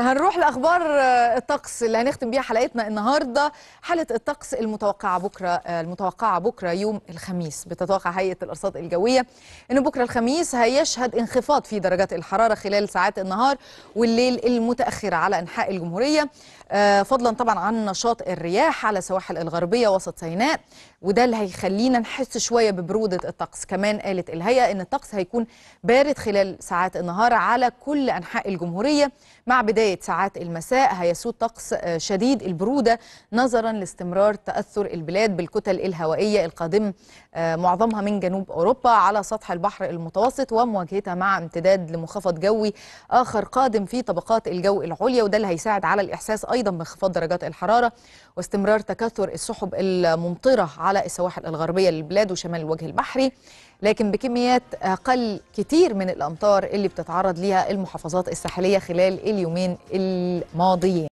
هنروح لأخبار الطقس اللي هنختم بيها حلقتنا النهارده. حالة الطقس المتوقعة بكرة يوم الخميس. بتتوقع هيئة الأرصاد الجوية إن بكرة الخميس هيشهد انخفاض في درجات الحرارة خلال ساعات النهار والليل المتأخرة على أنحاء الجمهورية، فضلا طبعا عن نشاط الرياح على سواحل الغربية وسط سيناء، وده اللي هيخلينا نحس شوية ببرودة الطقس. كمان قالت الهيئة إن الطقس هيكون بارد خلال ساعات النهار على كل أنحاء الجمهورية، مع بداية ساعات المساء هيسود طقس شديد البرودة نظرا لاستمرار تأثر البلاد بالكتل الهوائية القادمة معظمها من جنوب أوروبا على سطح البحر المتوسط ومواجهتها مع امتداد لمنخفض جوي آخر قادم في طبقات الجو العليا، وده اللي هيساعد على الإحساس أيضا بانخفاض درجات الحرارة واستمرار تكاثر السحب الممطرة على السواحل الغربية للبلاد وشمال الوجه البحري، لكن بكميات أقل كتير من الأمطار اللي بتتعرض ليها المحافظات الساحلية خلال اليومين الماضيين.